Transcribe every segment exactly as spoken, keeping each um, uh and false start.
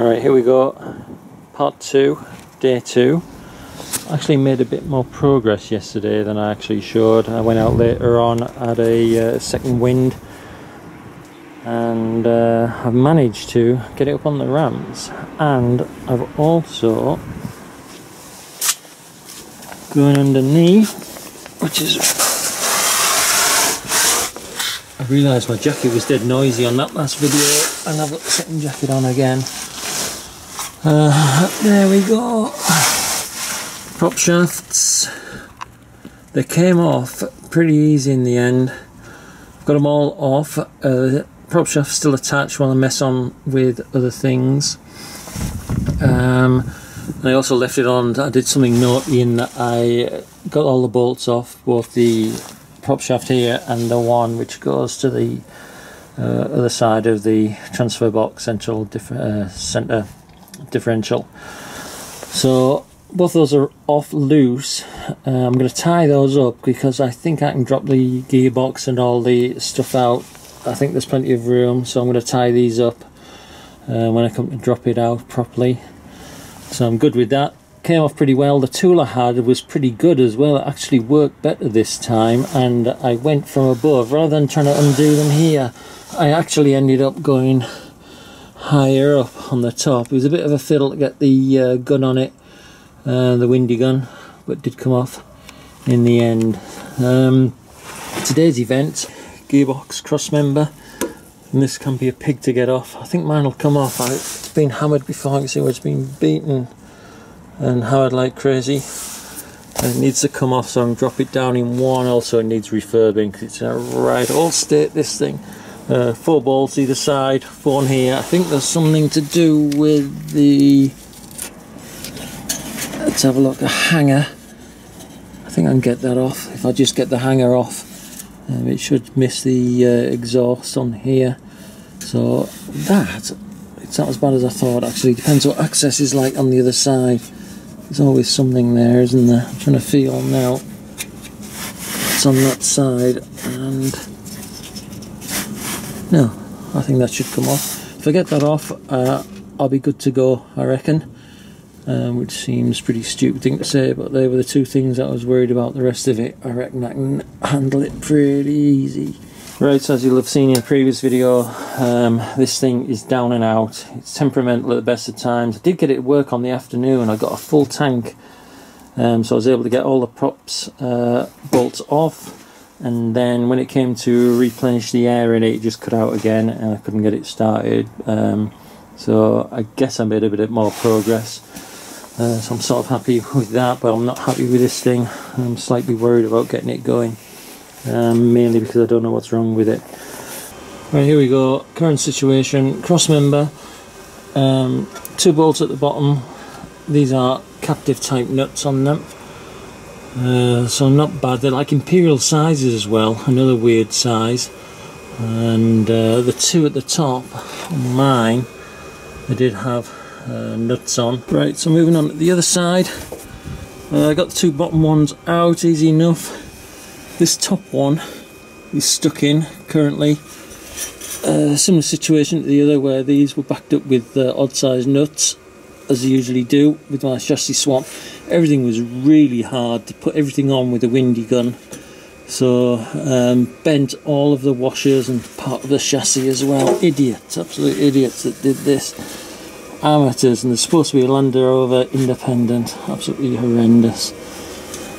Alright, here we go. Part two, day two. I actually made a bit more progress yesterday than I actually showed. I went out later on, had a uh, second wind, and uh, I've managed to get it up on the ramps. And I've also gone underneath, which is... I realised my jacket was dead noisy on that last video, and I've got the second jacket on again. Uh, there we go. Prop shafts. They came off pretty easy in the end. I've got them all off. Uh, prop shaft's still attached while I mess on with other things. Um, and I also left it on. I did something naughty in that I got all the bolts off, both the prop shaft here and the one which goes to the uh, other side of the transfer box central dif uh, center differential. So both those are off loose. Uh, I'm going to tie those up because I think I can drop the gearbox and all the stuff out. I think there's plenty of room, so I'm going to tie these up uh, when I come to drop it out properly. So I'm good with that. Came off pretty well. The tool I had was pretty good as well. It actually worked better this time, and I went from above rather than trying to undo them here. I actually ended up going higher up on the top. It was a bit of a fiddle to get the uh, gun on it, uh, the windy gun, but it did come off in the end. Um, today's event, gearbox cross member, and this can be a pig to get off. I think mine will come off. It's been hammered before. You can see where it's been beaten and hammered like crazy, and it needs to come off, so I'm drop it down in one. Also it needs refurbing because it's in a right old state, this thing. Uh, four bolts either side, four in here. I think there's something to do with the, let's have a look, the hanger. I think I can get that off if I just get the hanger off. Um, it should miss the uh, exhaust on here, so that it's not as bad as I thought actually. Depends what access is like on the other side. There's always something there, isn't there? I'm trying to feel now. It's on that side, and no, I think that should come off. If I get that off, uh, I'll be good to go, I reckon. Um, which seems pretty stupid thing to say, but they were the two things I was worried about. The rest of it, I reckon I can handle it pretty easy. Right, so as you'll have seen in a previous video, um, this thing is down and out. It's temperamental at the best of times. I did get it to work on the afternoon. I got a full tank, um, so I was able to get all the props uh, bolts off, and then when it came to replenish the air in it, it just cut out again and I couldn't get it started. Um, so I guess I made a bit more progress. Uh, so I'm sort of happy with that, but I'm not happy with this thing. I'm slightly worried about getting it going. Um, mainly because I don't know what's wrong with it. Right, here we go. Current situation, cross member, um, two bolts at the bottom. These are captive type nuts on them, uh, so not bad. They're like imperial sizes as well, another weird size. And uh, the two at the top on mine, they did have uh, nuts on. Right, so moving on to the other side, uh, I got the two bottom ones out easy enough. This top one is stuck in currently. Uh, similar situation to the other, where these were backed up with uh, odd sized nuts, as they usually do with my chassis swap. Everything was really hard to put everything on with a windy gun, so um, bent all of the washers and part of the chassis as well. Idiots, absolute idiots that did this. Amateurs, and they're supposed to be a Land Rover independent. Absolutely horrendous.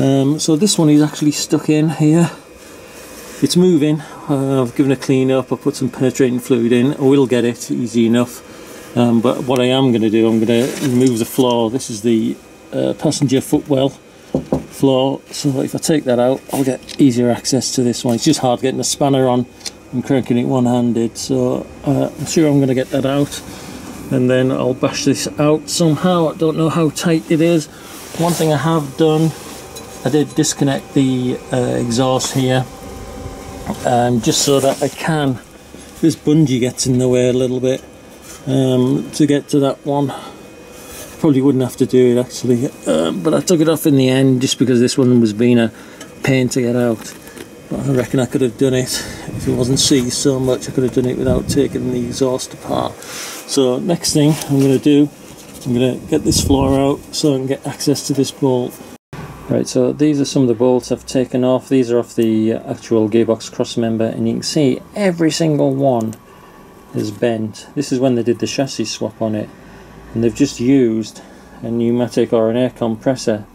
Um, so this one is actually stuck in here. It's moving. Uh, I've given a clean up. I put some penetrating fluid in. I will get it easy enough. Um, but what I am going to do, I'm going to remove the floor. This is the uh, passenger footwell floor. So if I take that out, I'll get easier access to this one. It's just hard getting a spanner on and cranking it one-handed. So uh, I'm sure I'm going to get that out, and then I'll bash this out somehow. I don't know how tight it is. One thing I have done, I did disconnect the uh, exhaust here, um, just so that I can, this bungee gets in the way a little bit, um, to get to that one. Probably wouldn't have to do it actually, uh, but I took it off in the end just because this one was being a pain to get out. But I reckon I could have done it, if it wasn't seized so much, I could have done it without taking the exhaust apart. So next thing I'm going to do, I'm going to get this floor out so I can get access to this bolt. Right, so these are some of the bolts I've taken off. These are off the actual gearbox crossmember, and you can see every single one is bent. This is when they did the chassis swap on it, and they've just used a pneumatic or an air compressor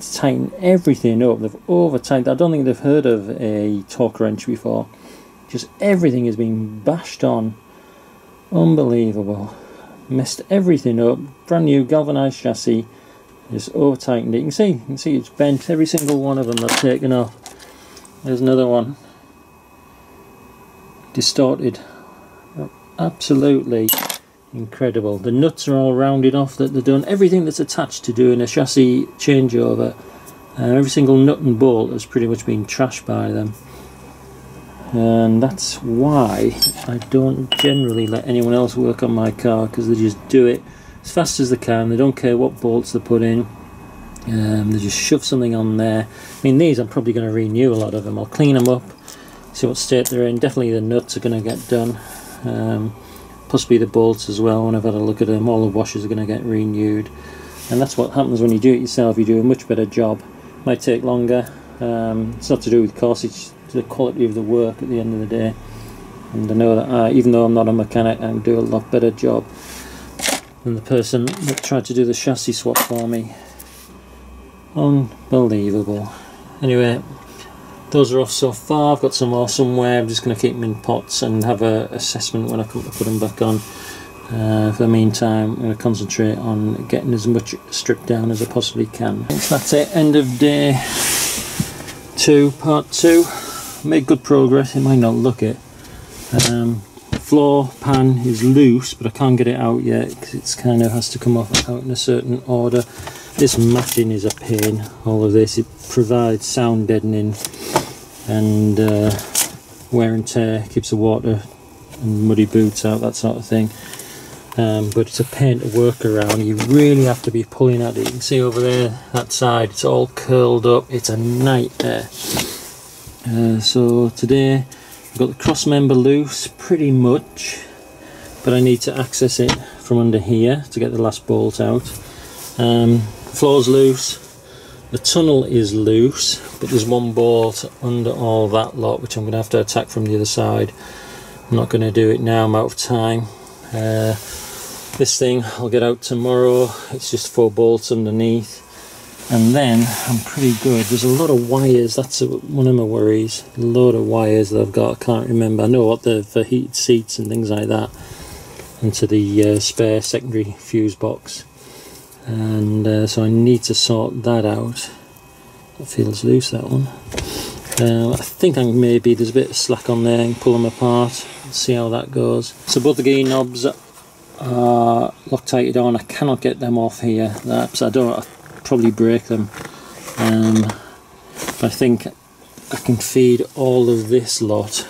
to tighten everything up. They've over tightened. I don't think they've heard of a torque wrench before. Just everything has been bashed on. Unbelievable. Messed everything up. Brand new galvanized chassis. Just over tightened it. You can see, you can see it's bent. Every single one of them I've taken off. There's another one. Distorted. Absolutely incredible. The nuts are all rounded off that they've done. Everything that's attached to doing a chassis changeover, uh, every single nut and bolt has pretty much been trashed by them. And that's why I don't generally let anyone else work on my car, because they just do it as fast as they can. They don't care what bolts they put in. Um, they just shove something on there. I mean, these I'm probably going to renew a lot of them. I'll clean them up, see what state they're in. Definitely the nuts are going to get done. Um, possibly the bolts as well. When I've had a look at them, all the washers are going to get renewed, and that's what happens when you do it yourself. You do a much better job. Might take longer. Um, it's not to do with cost, it's to the quality of the work at the end of the day. And I know that I, even though I'm not a mechanic, I do a lot better job than the person that tried to do the chassis swap for me. Unbelievable. Anyway, those are off so far. I've got some more somewhere. I'm just going to keep them in pots and have an assessment when I come to put them back on. Uh, for the meantime, I'm going to concentrate on getting as much stripped down as I possibly can. So that's it. End of day two, part two. Made good progress. It might not look it. Um, floor pan is loose, but I can't get it out yet because it's kind of has to come off out in a certain order. This matting is a pain. All of this, it provides sound deadening and uh, wear and tear, keeps the water and muddy boots out, that sort of thing. Um, but it's a pain to work around. You really have to be pulling at it. You can see over there, that side, it's all curled up. It's a nightmare. Uh, so today I've got the cross member loose pretty much, but I need to access it from under here to get the last bolt out. Um, floor's loose. The tunnel is loose, but there's one bolt under all that lot, which I'm going to have to attack from the other side. I'm not going to do it now, I'm out of time. Uh, this thing I'll get out tomorrow. It's just four bolts underneath. And then I'm pretty good. There's a lot of wires, that's a, one of my worries. A lot of wires that I've got, I can't remember. I know what they're for heated seats and things like that. Into the uh, spare secondary fuse box. And uh, so I need to sort that out. That feels loose, that one. Uh, I think I maybe there's a bit of slack on there and pull them apart. Let's see how that goes. So both the gear knobs are Loctited on. I cannot get them off here. That's, I don't. I'll probably break them. Um, but I think I can feed all of this lot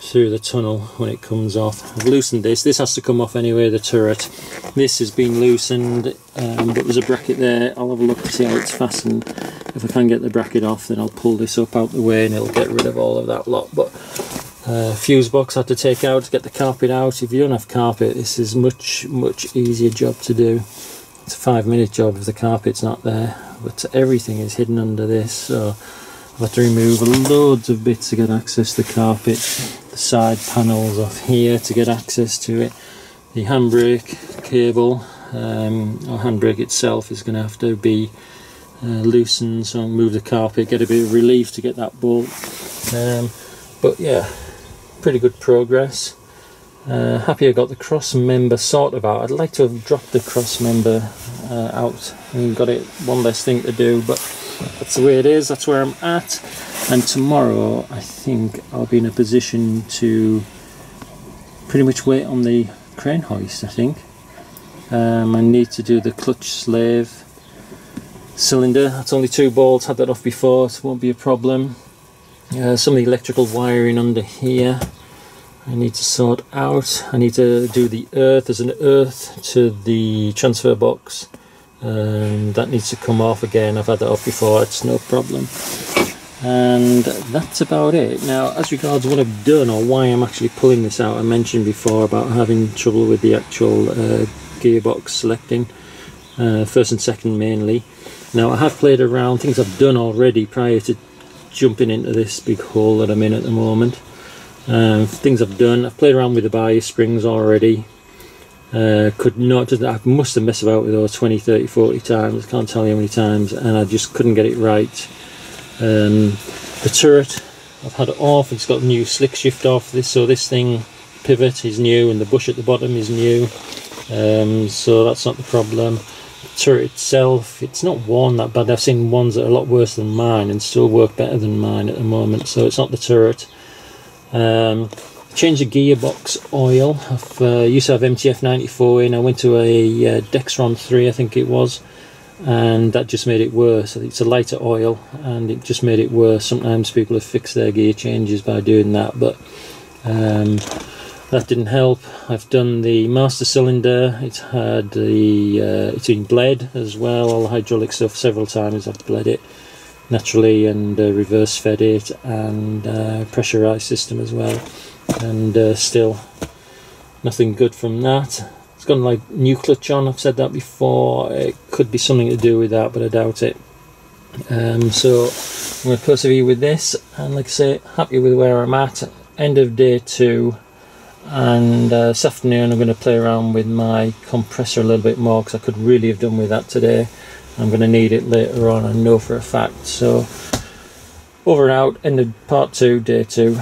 through the tunnel when it comes off. I've loosened this, this has to come off anyway, the turret. This has been loosened, um, but there's a bracket there. I'll have a look to see how it's fastened. If I can get the bracket off, then I'll pull this up out the way and it'll get rid of all of that lot. But uh, fuse box I had to take out to get the carpet out. If you don't have carpet, this is much, much easier job to do. It's a five minute job if the carpet's not there, but everything is hidden under this. So I've had to remove loads of bits to get access to the carpet, the side panels off here to get access to it, the handbrake cable, um, or handbrake itself is going to have to be uh, loosened, so I'll move the carpet, get a bit of relief to get that bolt. Um, but yeah, pretty good progress. Uh, happy I got the cross member sort of out. I'd like to have dropped the cross member uh, out and got it one less thing to do, but that's the way it is, that's where I'm at. And tomorrow I think I'll be in a position to pretty much wait on the crane hoist, I think. Um, I need to do the clutch slave cylinder. That's only two bolts, had that off before, so it won't be a problem. Uh, some of the electrical wiring under here I need to sort out. I need to do the earth. There's an earth to the transfer box. Um, that needs to come off again. I've had that off before, it's no problem. and that's about it. Now, as regards what I've done or why I'm actually pulling this out, I mentioned before about having trouble with the actual uh, gearbox selecting, uh, first and second mainly. Now, I have played around, things I've done already prior to jumping into this big hole that I'm in at the moment. Um, things I've done, I've played around with the bias springs already. Uh, could not, I must have messed about with those twenty, thirty, forty times, I can't tell you how many times, and I just couldn't get it right. Um, the turret, I've had it off, it's got new slick shift off, this, so this thing, pivot is new, and the bush at the bottom is new, um, so that's not the problem. The turret itself, it's not worn that bad, I've seen ones that are a lot worse than mine and still work better than mine at the moment, so it's not the turret. Um, Change the gearbox oil. I uh, used to have M T F ninety-four in. I went to a uh, Dexron three, I think it was, and that just made it worse. It's a lighter oil and it just made it worse. Sometimes people have fixed their gear changes by doing that, but um, that didn't help. I've done the master cylinder. It's had the uh, it's been bled as well, all the hydraulic stuff several times. I've bled it naturally and uh, reverse fed it, and uh, pressurized system as well. And uh, still nothing good from that. It's gone like new clutch on, I've said that before, it could be something to do with that, but I doubt it. Um, so I'm going to persevere with this, and like I say, happy with where I'm at, end of day two, and uh, this afternoon I'm going to play around with my compressor a little bit more, because I could really have done with that today. I'm going to need it later on, I know for a fact. So over and out, end of part two, day two.